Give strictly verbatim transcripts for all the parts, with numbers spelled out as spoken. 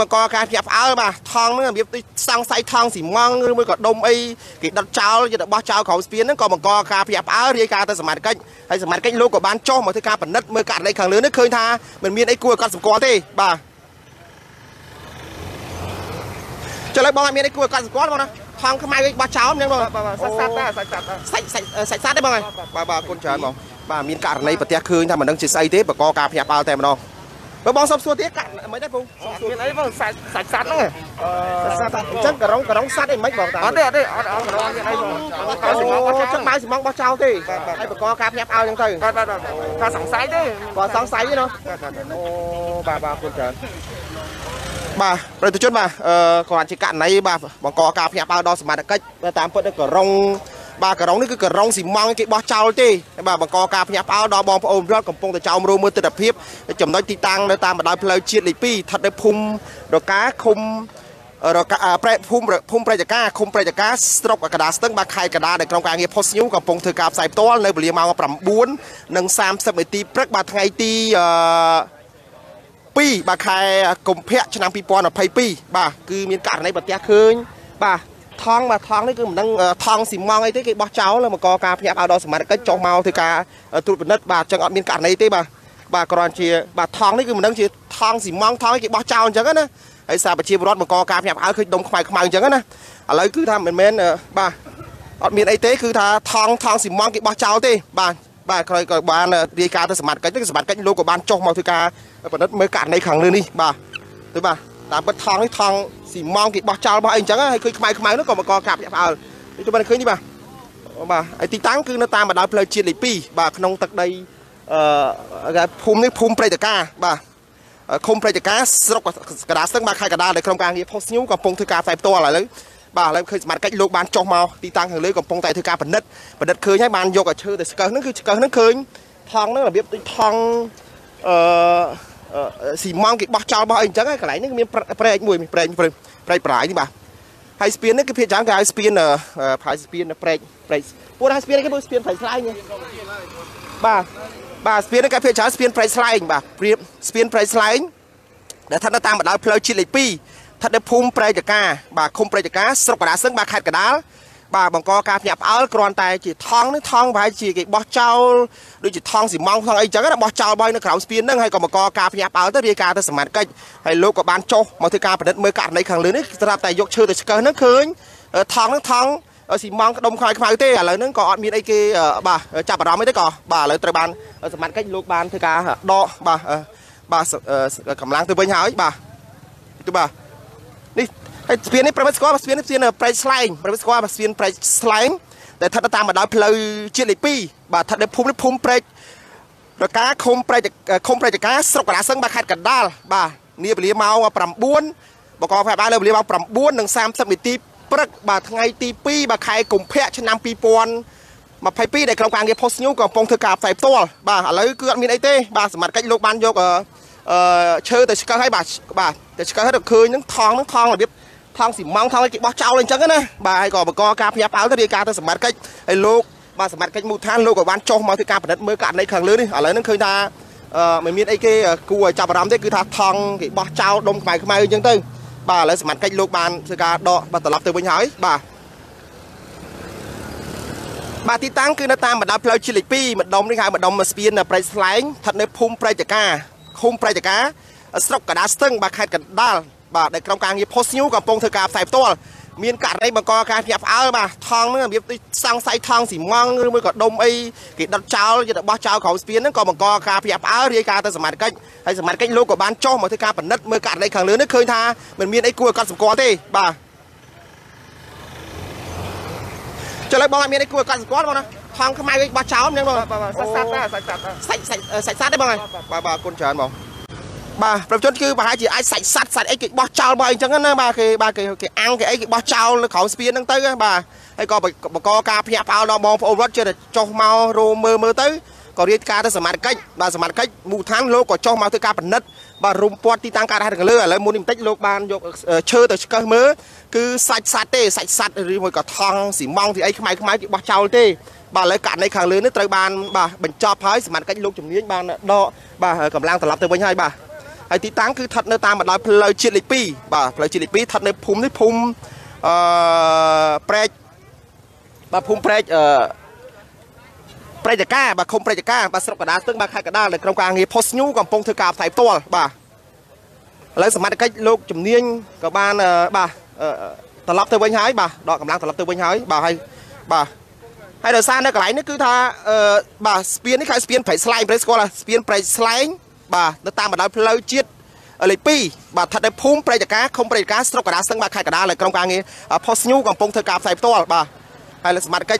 บังกอการหยาบเอามาทองนั่นแบบสังไซทองสีม่วงหรือไม่ก็ดมไอ้กี่ดัดเจ้าจะดัดบ้าเจ้าเขาสเปียนนั่นก็บังกอการหยาบเอาเรียกการแต่สมัยกันไอ้สมัยกันโลกกับบ้านโจ้มาที่การปนัดเมื่อการในขังเรือนั่นเคยท่าเหมือนมีไอ้กลัวการสมกอที่บ่าจะเลยบอกว่ามีไอ้กลัวการสมกอบ้างนะทองทำไมบ้าเจ้ามันยังบ่ใส่ใส่ใส่ใส่ใส่ใส่ได้บ้างไงบ่าบ่าคนเชิญบ่าบ่ามีการในประเทศคืนทำเหมือนนั่งจีไซที่บังกอการหยาบเอาแต่มันน้องบางสับส่วนที่กัดไม่ได้ปุ๊บมีอะไรบ้างสัตว์สัตว์สัตว์นั่งสัตว์จังกระร้องกระร้องสัตว์ไอ้ไม่บอกตาอ๋อเด้อเด้ออ๋ออ๋อยังไงบ้างจังไม้สิมองบ้าเจ้าที่ไอ้ปะกอการแยบเอายังไงก็ก็ก็สองไซส์ด้วยก็สองไซส์ด้วยเนาะโอ้บ่าบ่าคุณเฉินบ่าประตูจุดบ่าเอ่อก่อนที่กัดในบ่าปะกอการแยบเอาดอสมาตะเก็ตตามเพื่อนกระร้องบ่ากระร้องนี่คือกระร้องสิมองไอ้บ้าเจ้าที่บ่าปะกอการแยบเอาดอบองพระองค์รอดกำปงแต่เจ้ามือมือติดดับเพียบจำน้อยตีตังในตามบันไดเพลย์ชีดลิปี้ถัดได้พุ่มดอกก้าคุมดอกก้าเปรย์พุ่มพุ่มเปรย์จากก้าคุมเปรย์จากก้าสต๊อกกระดาษตั้งบางไข่กระดาษในกลางกลางเงียบพอสิวกับปงถือกาบใส่โต๊ะในบริเวณมาปรับบุญหนึ่งสามสิบเอ็ดตีพระบาทไงตีปีบางไข่กลมเพะชนะปีปอนอภัยปีบ่าคือมีการในบัตรยาคืนบ่าทองมาทองนี่คือมันนั่งทองสีมองไอ้ที่กี่บ้าเจ้าเลยมันก่อการพยายามเอาดอกสมัยก็จงเมาถือกาตรุษเป็นนัดบ่าจังอดมีการในที่บ่าบากรอนเชียบาทองนี่คือมันนั่งเชียทองสีมองทองไอ้กี่บ้าเจ้าจังกันนะไอ้สาบเชียบรอดมากอการหยาบเอาคือดมขมายขมายจังกันนะอะไรคือทำเหมือนเหมือนบาอดมีไอ้เต้คือท่าทองทองสีมองกี่บ้าเจ้าเต้บาบาใครก็บานเรียกการแต่สมัครกันที่สมัครกันโลกกับบานจงเมาถือกาเป็นนัดเมื่อการในขังเลยนี่บาถือบ่าตามเป็นทองนี่ทองสีมองกี่บ้าเจ้าบ้าเองจังนะคือขมายขมายนั่นก็มากอการหยาบเอาทุกบ้านเคยนี่บ่าบ่าไอ้ตีตั้งคือหน้าตาแบบดาวเพลย์เชียร์ลีปีบ่าขนมตักใดภูมินี่ภูมิประจักษ์บ่าคมประจักษ์สกกระดาษตั้งมาไข่กระดาษในโครงการนี้พอสิวกับปงถือกาใส่ตัวอะไรเลยบ่าแล้วเคยมาใกล้โลกบานจงเมาตีตังหางเลยกับปงใส่ถือกาปนัดปนัดเคยให้บานโยกกับเชื่อแต่สกนั่นคือสกนั่นเคยทองนั่นแบบทองสีมองกิบบ้าเจ้าบ้าเองจังไอ้กระไรนี่มีประเด็นมวยมีประเด็นประเด็นปลายนี่บ่าไฮสเปียนนี่คือเพียงจังกับไฮสเปียนเอ่อไฮสเปียนประเด็นประเด็นพวกไฮสเปียนก็เป็นสเปียนไฟสไลด์ไงบ่าบ่าสเปียนในการเพียงช้าสเปียนไพรส์ไลน์บ่าสเปียนไพรส์ไลน์แต่ท่านตามแบบดาวเพลย์ชิลิปีท่านได้พุ่มไพรจากกาบ่าคมไพรจากกาสกปรกซึ่งบ่าขาดกระดาษบ่าบังกอการหยาบเอากรอนตายจีท้องนี่ท้องไปจีกี่บ่อเจ้าดูจีท้องสีมองท้องไอ้จังก็บ่อเจ้าใบในข่าวสเปียนนั่งให้กับบังกอการหยาบเอาตั้งเรียกาแต่สมัยก็ให้โลกกับบ้านโจมาที่การประเดิมเมื่อการในครั้งนี้สำหรับแต่ยกเชื่อแต่สกัดนั่งคืนท้องนั่งท้องสีมองดมควายควายเต้อะไรนั่นก็มีไอ้กี่บ่าจับปลาไม่ได้ก่อบ่าเลยตระบันสมัครกันลูกบานเธอกาดอบ่าบ่ากำลังตัวเบญหาอีกบ่าตัวบ่านี่สเปียนนี่ประมาณสกอร์สเปียนสเปียนไพรส์ไลน์ประมาณสกอร์สเปียนไพรส์ไลน์แต่ถ้าตามมาดาวเพลย์เชียร์ลีปีบ่าถ้าได้พุ่มได้พุ่มไพรจากการคมไพรจากคมไพรจากการสกัดซึ่งบาคัดกันได้บ่านี่เป็นเลี้ยเมาปรำบ้วนบอกกอไฟบ้านเลยเป็นเลี้ยเมาปรำบ้วนหนึ่งสามสมิติปรากบาทไงตีปีบาใครกลุ่มเพะชนะปีปอนมาไพ่ปีในกลางกลางเยพอสิวกับปงเธอกาบใส่ตัวบ่าอะไรก็มีไอเต้บ่าสมัครกันลูกบานโยกเชื่อแต่สกัดให้บ่าบ่าแต่สกัดให้เด็กคืนนั่งทองนั่งทองแบบนี้ทองสีมองทองไอ้กิบบ้าเจ้าเลยจังกันนะบ่าไอ้กอบกอการพยาบาลตะเดียการแต่สมัครกันไอ้ลูกบ่าสมัครกันมูท่านลูกกับบานโจมาเธอกาบนัดเมื่อการในขังเลยนี่อะไรนั่นเคยท่าไม่มีไอ้เก้กูจับรำได้คือท่าทองกิบบ้าเจ้าดมไข่ขึ้นมาอย่างตึงบ่าเลยสมัครกันลูกบานเธอกาดบ่าตลับตัวเป็นหายบ่าบาติตั้งคือหน้าตาเหมือนดาวเพลย์ชิลิปี้เหมือนดมนี่ค่ะเหมือนดมมาสเปียนนะไพรส์ไลน์ถัดในพุ่มไพรจากกาพุ่มไพรจากกาสต๊อกกระดาษตั้งบาคัดกระดาษบ่าในกลางกลางเย็บโพสิวกับปงเธอกาใส่ตัวมีนกัดในบังกอการหยาบเอาบ่าทองนี่แบบสังไซทองสีม่วงหรือไม่ก็ดมไอ้กี่ดัดเจ้าจะดัดบ้าเจ้าเขาสเปียนนั่นก็บังกอการหยาบเอาเรียกการแต่สมัยกันไอ้สมัยกันโลกกับบ้านโจมาเธอกาปนัดเมื่อกัดในขังเรือนั่นเคยท่าเหมือนมีไอ้กลัวการสมกอที่บ่าจะเลยบอกว่ามีไอ้กลัวการสมกอบ้างนะทองทำไมบ้าเจ้ามันยังบ่ใส่ใส่ใส่ใส่ใส่ใส่ได้บ้างไงบ่าบ่าคนเชิญบ่าบ่าประชดคือบ่าให้จีไอ้ใส่ใส่ใส่ไอ้กี่บ้าเจ้าบ่าจังงั้นนะบ่าคือบ่าคือคืออังคือไอ้กี่บ้าเจ้าเขาสเปียนตั้งเต้บ่าไอ้ก็บ่ก็การพยายามเอาเรามองพอรถเจอจงเมาโรเมอร์เมอร์เต้ก็เรียกการแต่สมัครกันบ่าสมัครกันมูทันโลกก็จงเมาเธอการปนัดบ่ารุมปวดที่ตั้งการได้กันเลยแล้วมูนิมติโลกบานยกเชื่อแต่เชื่อเมื่อคือใส่ใส่เต้ใส่ใส่หรือมันก็ทองสีมองที่ไอ้ขมายขมายกี่บ้าเจ้าเต้บ่าเลยการในขังเลยนี่ตระบานบ่าบรรจบให้สมัครกันโลกจุ่มนี้บ่าดอบ่ากำลังตลับเต้บ่าให้บ่า ไอ้ที่ตั้งคือถัดเนื้อตามแบบเราเพลจิลิปีบ่าเพลจิลิปีถัดเนื้อพุ่มที่พุ่มเอ่อเปรย์บ่าพุ่มเปรย์เอ่อเปรย์จักรบ่าคมเปรย์จักรบ่าสระกระดาษตึ้งบ่าขายกระดาษเลยกรงกลางเงี้ยโพสต์นิ้วกับปงถือกาบถ่ายตัวบ่าแล้วสมัยก็โลกจุ่มเนียงกับบ้านเอ่อบ่าเอ่อตลับเตยวันหายบ่าดอกกำลังตลับเตยวันหายบ่าให้บ่าให้เดือดซ่าเนี่ยกระไรนี่คือท่าเอ่อบ่าสเปียนนี่ขายสเปียนเปรย์สไลน์เปรย์สกอล่ะสเปียนเปรย์สไลน์บ่าเนื้อตามแบบเราเพลจิตอะไรปีบ่าถัดได้พุ่มเปรย์จักรคมเปรย์จักรสระกระดาษตึ้งบ่าขายกระดาษเลยกรงกลางเงี้ยโพสต์นิ้วกับปงถือกาบถ่ายตัวบ่าให้แล้วสมัยก็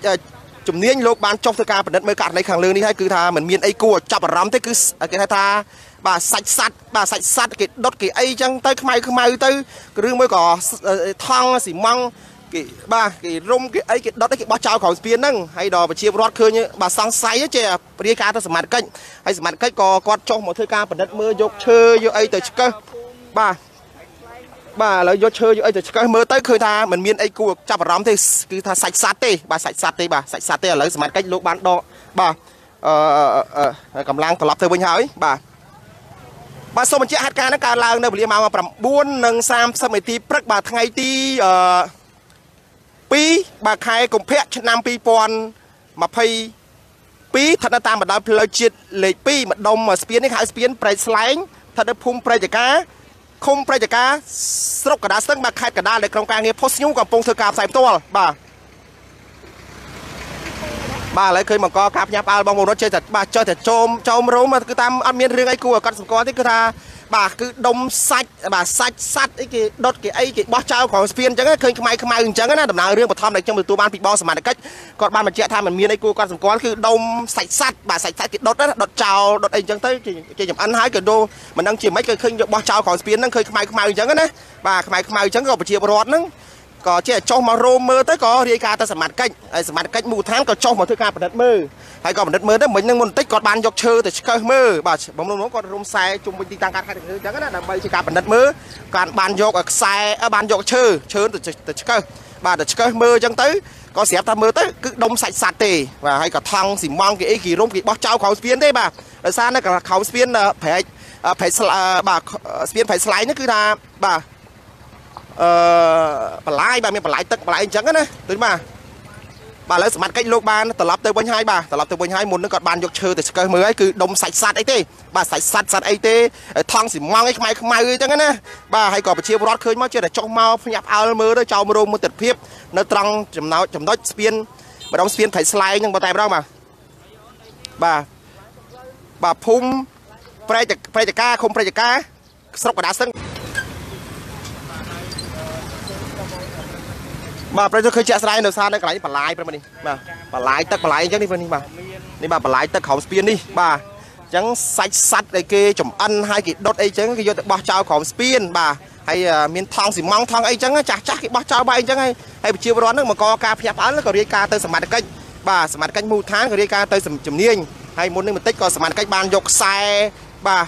จุ่มเนียงโลกบ้านจงถือกาบเป็นเนื้อเมกัดในขังเรือนี่ให้คือท่าเหมือนมีไอ้กัวจับรัมที่คือคือท่าบ่าใส่สัตว์บ่าใส่สัตว์กิดดดกิดไอจังเตยขมายขมายเตยเรื่องเมื่อก่อนทองสีมังกิดบ่ากิดร่มกิดไอกิดดดกิดบ่าชาวของสเปียนั่งให้ดอไปเชียร์รอดคืนเนี่ยบ่าสังไซเจ้าปริการทศมัติกันให้สมัติกันก่อกอดชงหมดเธอการปนัดมือยกเชยยกไอเตยก็บ่าบ่าแล้วยกเชยยกไอเตยก็เมื่อเตยเคยทาเหมือนมีไอกูจับร้อมที่คือทาใส่สัตว์เตยบ่าใส่สัตว์เตยบ่าใส่สัตว์เตยแล้วสมัติกันลูกบ้านดอบ่าเอ่อเอ่อกำลังตลับเธอวันหายบ่าบาสมัญเจ้าหัตการนักการลางในบริมามาประมาณบุญหนึ่งสามสมัยตีพระบาทไงตีปีบาทไงกลุ่มเพชรนำปีปอนมาพายปีธนาตามบัดดาเพลจิตเลยปีบัดดมมาสเปียนนี่ขายสเปียนเปรย์สไลน์ธนาภูมิเปรย์จักรคมเปรย์จักรสระกระดาษตั้งบาทไงกระดาษเลยกลางกลางเงี้ยโพสต์นิ้วกับปงเธอกาบใส่ตัวบ่าบ่าเลยเคยมันก็กราบยาปลาบางวงรถเจอแต่บ่าเจอแต่โจมโจมรู้มาคือตามอันเมียนเรื่องไอ้กูกับสกอร์ที่คือท่าบ่าคือดมสัตว์บ่าสัตว์สัตว์ไอ้กี่ดดกี่ไอ้กี่บ่าเจ้าของสเปียนจังก็เคยขมายขมายจังก็น่าดำเนินเรื่องปะทอมในจังหวัดตัวบ้านปีบอสมันก็ก่อนบ้านมันเจ้าท่ามันเมียนไอ้กูกับสกอร์คือดมสัตว์สัตว์บ่าสัตว์สัตว์กี่ดดนะดดเจ้าดดไอ้จังที่ที่อย่างอันหายเกิดโดมันนั่งเฉียบไม่เคยเคยบ่าเจ้าของสเปียนนั่งเคยขมายขมายจังก็นะบ่าขมายขมายจังก็ไปเฉียบรอดนั่งก็เช่นโจมมาโรมเมอร์แต่ก็เรียกการแต่สมัติกันไอ้สมัติกันมูทั้งก็โจมมาทุกการประดับมือให้ก็ประดับมือได้เหมือนยังมันติดกอดบานยกเชือแต่ก็มือบ่ผมลงน้องก็รวมใส่จุ่มไปตีต่างกันคือจังก็ได้แต่ใบที่การประดับมือการบานยกใส่บานยกเชือเชือแต่แต่ก็บ่แต่ก็มือจังตื้อก็เสียบตามือตื้อคือดมใส่สาตีว่าให้ก็ทางสิมองกี่กี่ร่มกี่บ่เจ้าเขาสเปียนได้บ่แต่ซานนั่นก็เขาสเปียนแผลแผลสลายบ่สเปียนแผลสลายนั่นคือนาบ่ปลายบ่ามีปลายตึกปลายจังกันนะตื่นมาบ่าแล้วสมัติกันโลกบ้านตลับเตยวันหายบ่าตลับเตยวันหายมุนนึกก่อนบ้านยกเชือแต่ก็มือไอ้คือดมใส่สัตว์ไอ้เต้บ่าใส่สัตว์สัตว์ไอ้เต้ทองสิมองไอ้ขมายขมายจังกันนะบ่าให้ก่อไปเชียร์รอดเคยมาเจอแต่จงเมาพยับเอามือได้เจ้ามือมือติดเพียบในตรังจำเนาจำน้อยสเปียนบ่าดมสเปียนไถ่สไลด์ยังบ่าแต่เรามาบ่าบ่าพุ่มเปรย์จากเปรย์จากก้าคมเปรย์จากก้าสระกระดาษซึ่งบ่าประเดี๋ยวเคยเจอสไลด์เดือดซาได้กระไรปลายประมาณนี้บ่าปลายตักปลายจังนี่วันนี้บ่านี่บ่าปลายตักเขาสเปียนนี่บ่าจังใส่สัตว์ไอ้เกย์จมอันให้กิดดดไอ้จังกิดบ่าเจ้าของสเปียนบ่าให้เมียนทองสีมองทองไอ้จังจักจักกิดบ่าเจ้าใบจังให้ให้ไปเชียวร้อนนึกมาก่อกาพยับอันแล้วก็เรียกการเตยสมัติกันบ่าสมัติกันมูทางก็เรียกการเตยสมจมเนียงให้มุนนึกมันติดก็สมัติกันบานยกใส่บ่า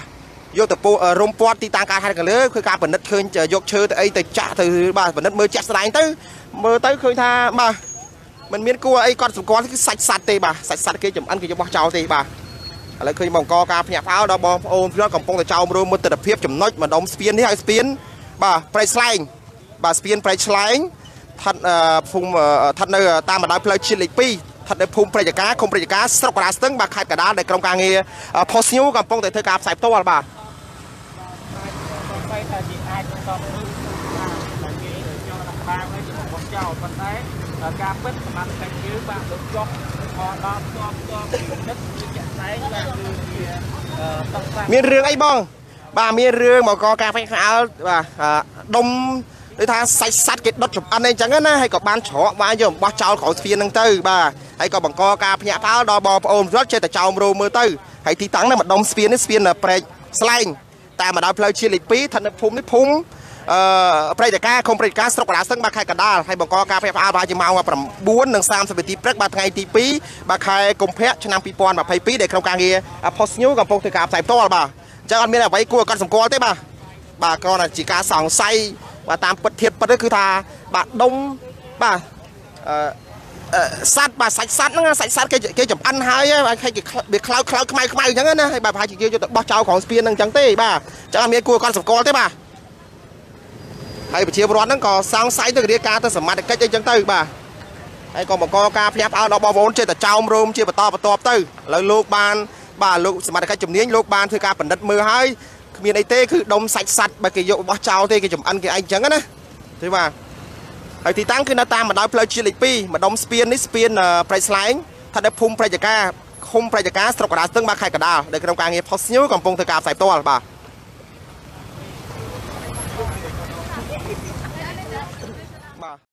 โยกแต่ปูรมปอดตีต่างการทางกันเลยคือการปนัดเคยจะยกเชือแต่ไอ้แต่จ่าถือบ่าปนัดมือจับสไลด์ตื้อมือตื้อเคยท่าบ่ามันเมียนกลัวไอ้ก้อนสุกรที่ใส่สัตว์ตีบ่าใส่สัตว์เกย์จมอันเกย์จะบอกเจ้าตีบ่าอะไรเคยมองกอการพยาพาวดาวบอมโอมพี่น้องกับปงแต่เจ้ามือมือติดเพียบจมน้อยมันดมสเปียนที่ไอ้สเปียนบ่าไพรสไลน์บ่าสเปียนไพรสไลน์ทัดภูมิทัดเนื้อตามมาได้เพลชิลิปีถัดในภูมิประจักษ์คมประจักษ์สระกระดาษตึ้งบาดขายกระดาษในกรงกลางเงี้ยพอซิวกับปงแต่เธอกาบใส่ตัวบ่ามีเรื่องไอ้บ้องบ่ามีเรื่องบอกกาแฟขาวบ่าดมโดยทางใส่สัตว์กิดดดจบอันในจังนั้นนะให้กับบ้านเฉาะมาโยมบ้านเจ้าของสเปียนนั่งตื้อบ่าให้กับบังกอกาพญาพาวดอบอโอมรถเจแต่เจ้ามือมือตื้อให้ที่ตั้งนั้นมันดมสเปียนนี่สเปียนเปรย์สไลน์แต่มาดาวเพลย์เชียร์ลิปีธนภูมินี่ภูมิเปรย์จากก้าคงเปรย์ก้าสระกระดาษซึ่งบ้านใครกระดาษให้บังกอกาพญาพาวบ้านจะมาว่าประมาณบุญหนึ่งสามสิบปีแปลกบ้านไงตีปีบ้านใครกลมเพชรชนะปีปอนแบบไพ่ปีเด็กกลางกลางเงี้ยพอสนิ้วกับพงศ์ถือกาบใส่ตัวบ่าจะกันมีอะไรไว้กลัวกันสมกอลได้บ่าบ่าก็น่ะจีกาสองไซว่าตามปฏิทินปฏิคือทาบาดดมบ่า สัตว์ป่าสัตว์สัตว์นั่นนะสัตว์สัตว์แกแกจับอันหายไอ้ใครแกเบียดคลาวคลาวขมายขมายอย่างนั้นนะไอ้บ่าพายจีเกียวจะบ่าเจ้าของสเปียนนั่งจังเต้บ่าจะมีกลัวการสกอร์เต้บ่าไอ้เชียร์บอลนั่นก็สร้างไซต์ตัวเดียกาตัวสมัติแกจังเต้บ่าไอ้กองบอกกาพยายามเอาดอกบอลวนเชียร์แต่เจ้ารวมเชียร์ประตูประตูเต้แล้วลูกบอลบ่าลูกสมัติแกจุ่มเนี้ยลูกบอลคือการปั่นดัดมือให้มีไอ้เต้คือดมสัตว์สัตว์บ่าแกโยบ่าเจ้าเต้แกจุ่มอันแกไอ้จังนั้นนะใช่ป่ะไอ้ที่ตั้งคือหน้าตามาดอยเพลจิลิปีมาดมสเปียนนิสเปียนไพรส์ไลน์ถ้าได้พุ่มไพรจักรคุมไพรจักรสตรอกกระดาษตึ้งมาไข่กระดาษโดยกระทรวงการเงินพอซิวของปงเทกาใส่ตัวหรือเปล่า